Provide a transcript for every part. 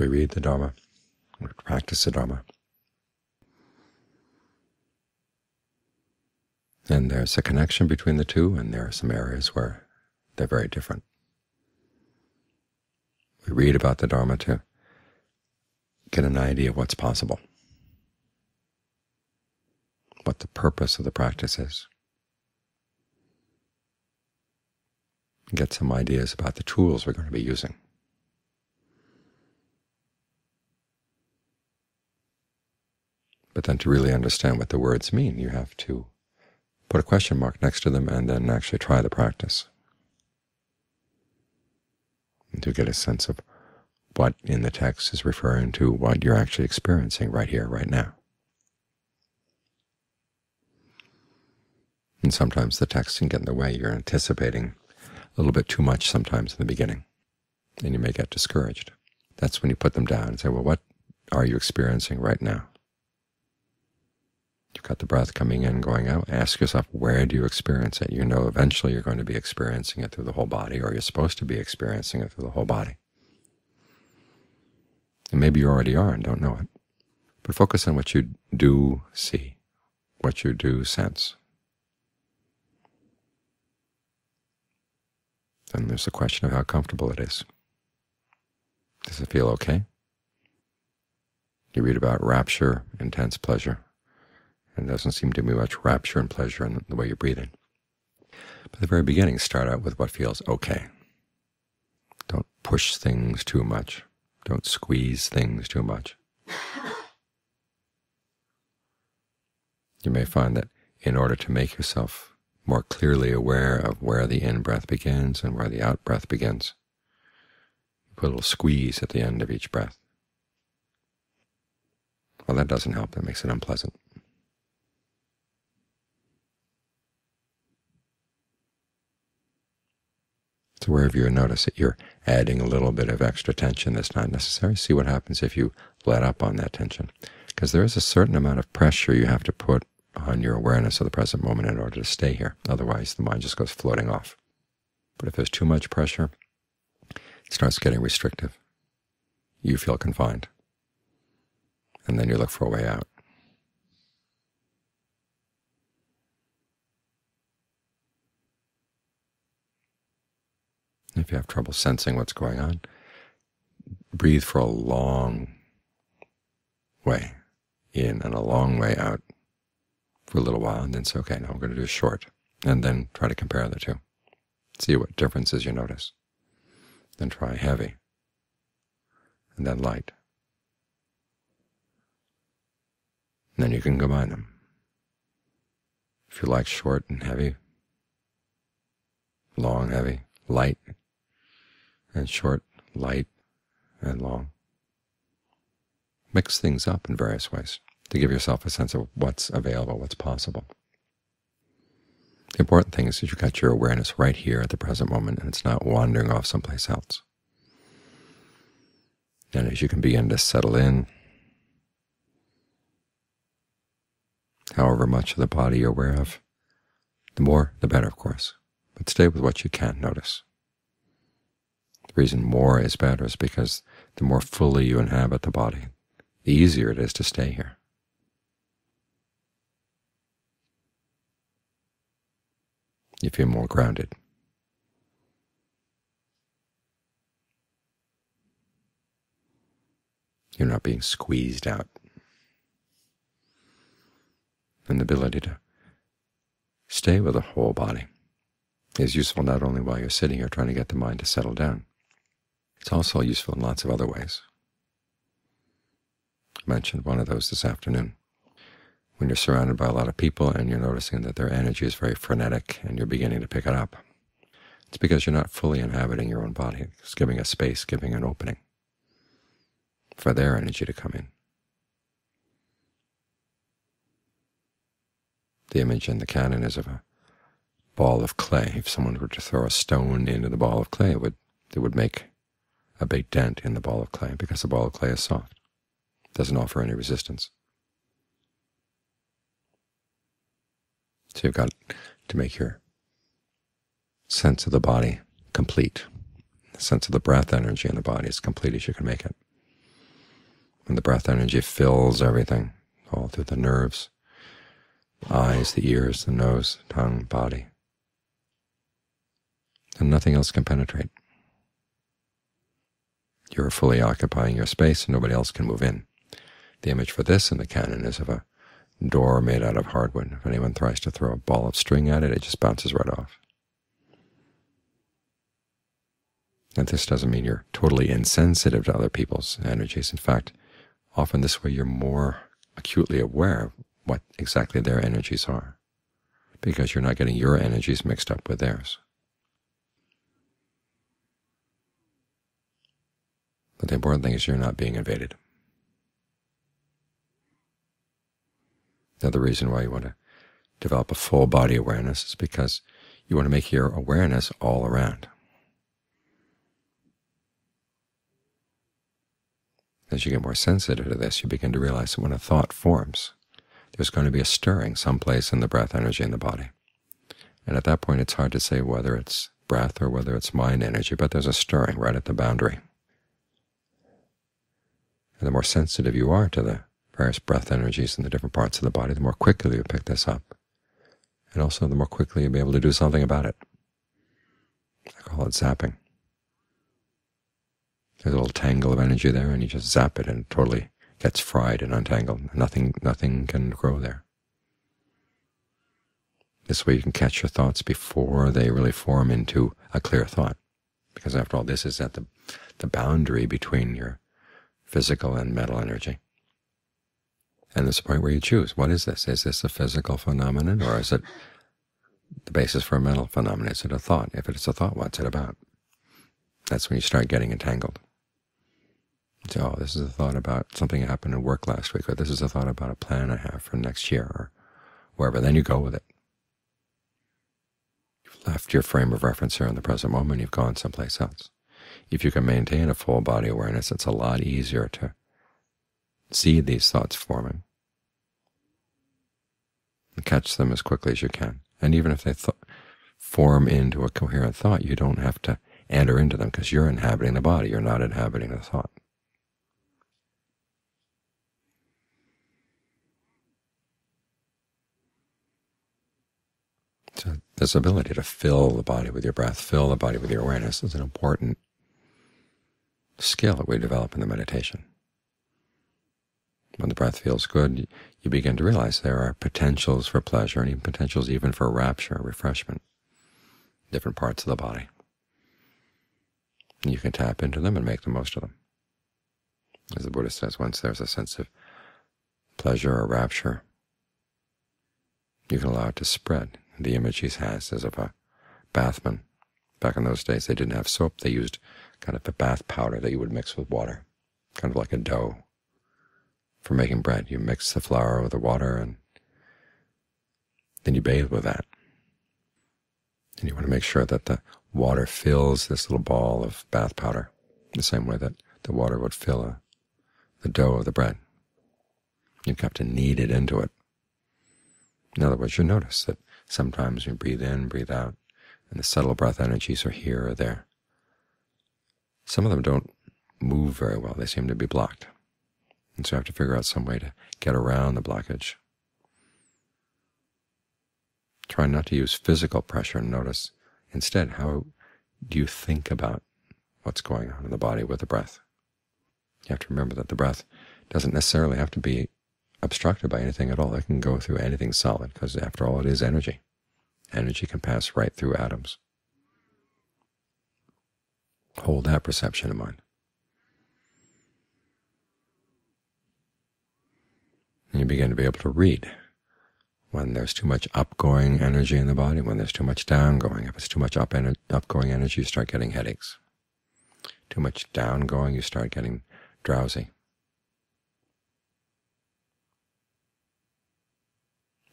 we read the Dharma, we practice the Dharma. And there's a connection between the two, and there are some areas where they're very different. We read about the Dharma to get an idea of what's possible, what the purpose of the practice is, get some ideas about the tools we're going to be using. But then to really understand what the words mean, you have to put a question mark next to them and then actually try the practice, and to get a sense of what in the text is referring to what you're actually experiencing right here, right now. And sometimes the text can get in the way. You're anticipating a little bit too much sometimes in the beginning, and you may get discouraged. That's when you put them down and say, well, what are you experiencing right now? You've got the breath coming in, going out. Ask yourself, where do you experience it? You know eventually you're going to be experiencing it through the whole body, or you're supposed to be experiencing it through the whole body. And maybe you already are and don't know it. But focus on what you do see, what you do sense. Then there's the question of how comfortable it is. Does it feel okay? You read about rapture, intense pleasure, and there doesn't seem to be much rapture and pleasure in the way you're breathing. But at the very beginning, start out with what feels okay. Don't push things too much. Don't squeeze things too much. You may find that in order to make yourself more clearly aware of where the in-breath begins and where the out-breath begins, you put a little squeeze at the end of each breath. Well, that doesn't help. That makes it unpleasant. So wherever you notice that you're adding a little bit of extra tension that's not necessary, see what happens if you let up on that tension. Because there is a certain amount of pressure you have to put on your awareness of the present moment in order to stay here. Otherwise, the mind just goes floating off. But if there's too much pressure, it starts getting restrictive. You feel confined. And then you look for a way out. If you have trouble sensing what's going on, breathe for a long way in and a long way out for a little while, and then say, okay, now we're going to do a short, and then try to compare the two. See what differences you notice. Then try heavy, and then light. And then you can combine them. If you like short and heavy, long, heavy, light, and short, light, and long. Mix things up in various ways to give yourself a sense of what's available, what's possible. The important thing is that you've got your awareness right here at the present moment, and it's not wandering off someplace else. And as you can begin to settle in, however much of the body you're aware of, the more the better, of course. But stay with what you can notice. The reason more is better is because the more fully you inhabit the body, the easier it is to stay here. You feel more grounded. You're not being squeezed out. And the ability to stay with the whole body is useful not only while you're sitting here trying to get the mind to settle down. It's also useful in lots of other ways. I mentioned one of those this afternoon. When you're surrounded by a lot of people and you're noticing that their energy is very frenetic and you're beginning to pick it up, it's because you're not fully inhabiting your own body. It's giving a space, giving an opening for their energy to come in. The image in the canon is of a ball of clay. If someone were to throw a stone into the ball of clay, it would make a big dent in the ball of clay, because the ball of clay is soft. It doesn't offer any resistance. So you've got to make your sense of the body complete. The sense of the breath energy in the body as complete as you can make it. And the breath energy fills everything, all through the nerves, the eyes, the ears, the nose, tongue, body. And nothing else can penetrate. You're fully occupying your space, and nobody else can move in. The image for this in the canon is of a door made out of hardwood. If anyone tries to throw a ball of string at it, it just bounces right off. And this doesn't mean you're totally insensitive to other people's energies. In fact, often this way you're more acutely aware of what exactly their energies are, because you're not getting your energies mixed up with theirs. But the important thing is you're not being invaded. Another reason why you want to develop a full body awareness is because you want to make your awareness all around. As you get more sensitive to this, you begin to realize that when a thought forms, there's going to be a stirring someplace in the breath energy in the body. And at that point, it's hard to say whether it's breath or whether it's mind energy, but there's a stirring right at the boundary. And the more sensitive you are to the various breath energies in the different parts of the body, the more quickly you pick this up, and also the more quickly you'll be able to do something about it. I call it zapping. There's a little tangle of energy there, and you just zap it, and it totally gets fried and untangled. Nothing can grow there. This way you can catch your thoughts before they really form into a clear thought, because after all, this is at the boundary between your physical and mental energy. And there's a point where you choose, what is this? Is this a physical phenomenon, or is it the basis for a mental phenomenon? Is it a thought? If it's a thought, what's it about? That's when you start getting entangled. So, oh, this is a thought about something that happened at work last week, or this is a thought about a plan I have for next year, or wherever. Then you go with it. You've left your frame of reference here in the present moment, you've gone someplace else. If you can maintain a full body awareness, it's a lot easier to see these thoughts forming and catch them as quickly as you can. And even if they form into a coherent thought, you don't have to enter into them, because you're inhabiting the body, you're not inhabiting the thought. So this ability to fill the body with your breath, fill the body with your awareness, is an important skill that we develop in the meditation. When the breath feels good, you begin to realize there are potentials for pleasure, and even potentials even for rapture, refreshment, different parts of the body. You can tap into them and make the most of them. As the Buddha says, once there's a sense of pleasure or rapture, you can allow it to spread. The image he has is of a bathman. Back in those days, they didn't have soap. They used kind of a bath powder that you would mix with water, kind of like a dough for making bread. You mix the flour with the water, and then you bathe with that. And you want to make sure that the water fills this little ball of bath powder, the same way that the water would fill the dough of the bread. You have to knead it into it. In other words, you'll notice that sometimes you breathe in, breathe out, and the subtle breath energies are here or there. Some of them don't move very well. They seem to be blocked. And so you have to figure out some way to get around the blockage. Try not to use physical pressure, and notice instead, how do you think about what's going on in the body with the breath? You have to remember that the breath doesn't necessarily have to be obstructed by anything at all. It can go through anything solid, because after all, it is energy. Energy can pass right through atoms. Hold that perception in mind. And you begin to be able to read when there's too much upgoing energy in the body, when there's too much downgoing. If it's too much upgoing energy, you start getting headaches. Too much downgoing, you start getting drowsy.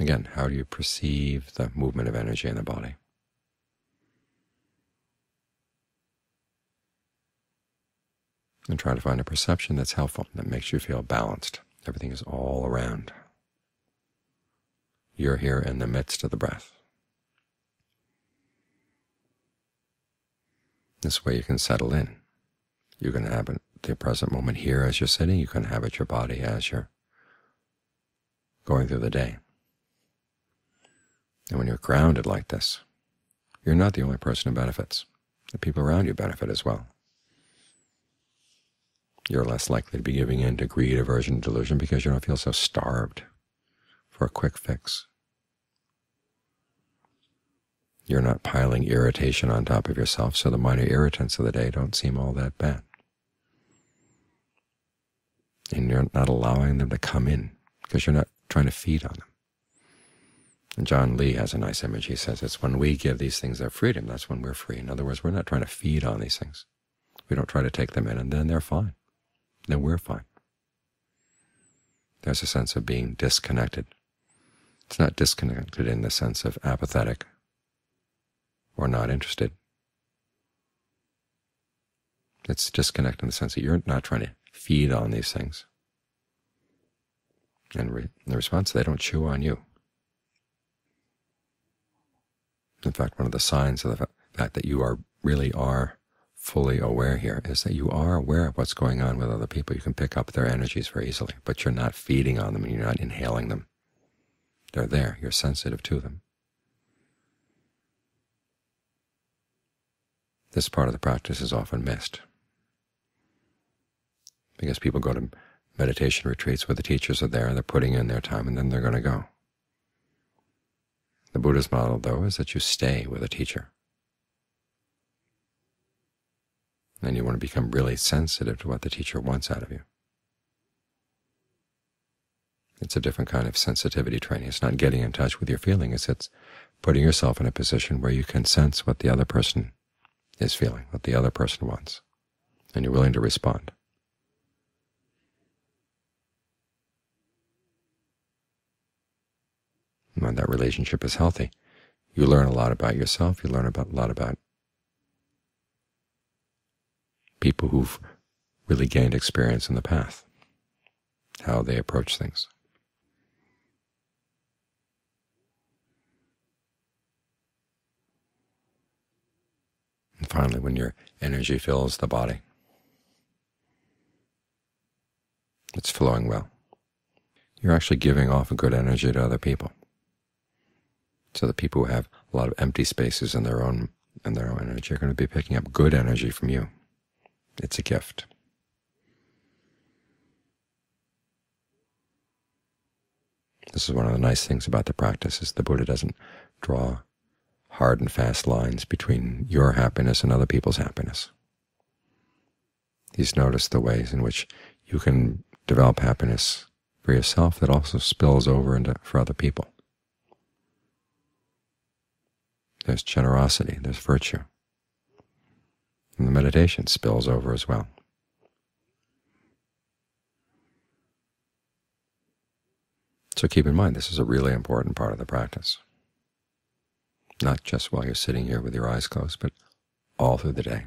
Again, how do you perceive the movement of energy in the body? And try to find a perception that's helpful, that makes you feel balanced. Everything is all around. You're here in the midst of the breath. This way you can settle in. You can the present moment here as you're sitting. You can have it your body as you're going through the day. And when you're grounded like this, you're not the only person who benefits. The people around you benefit as well. You're less likely to be giving in to greed, aversion, and delusion because you don't feel so starved for a quick fix. You're not piling irritation on top of yourself, so the minor irritants of the day don't seem all that bad. And you're not allowing them to come in because you're not trying to feed on them. And John Lee has a nice image. He says it's when we give these things their freedom, that's when we're free. In other words, we're not trying to feed on these things. We don't try to take them in, and then they're fine. Then we're fine. There's a sense of being disconnected. It's not disconnected in the sense of apathetic or not interested. It's disconnected in the sense that you're not trying to feed on these things. And in response, they don't chew on you. In fact, one of the signs of the fact that you really are fully aware here is that you are aware of what's going on with other people. You can pick up their energies very easily, but you're not feeding on them and you're not inhaling them. They're there. You're sensitive to them. This part of the practice is often missed because people go to meditation retreats where the teachers are there and they're putting in their time and then they're going to go. The Buddha's model, though, is that you stay with a teacher. And you want to become really sensitive to what the teacher wants out of you. It's a different kind of sensitivity training. It's not getting in touch with your feelings. It's putting yourself in a position where you can sense what the other person is feeling, what the other person wants, and you're willing to respond. And when that relationship is healthy, you learn a lot about yourself, you learn a lot about people who've really gained experience in the path, how they approach things. And finally, when your energy fills the body, it's flowing well. You're actually giving off a good energy to other people. So the people who have a lot of empty spaces in their own energy are going to be picking up good energy from you. It's a gift. This is one of the nice things about the practice, is the Buddha doesn't draw hard and fast lines between your happiness and other people's happiness. He's noticed the ways in which you can develop happiness for yourself that also spills over for other people. There's generosity, there's virtue, and the meditation spills over as well. So keep in mind, this is a really important part of the practice, not just while you're sitting here with your eyes closed, but all through the day.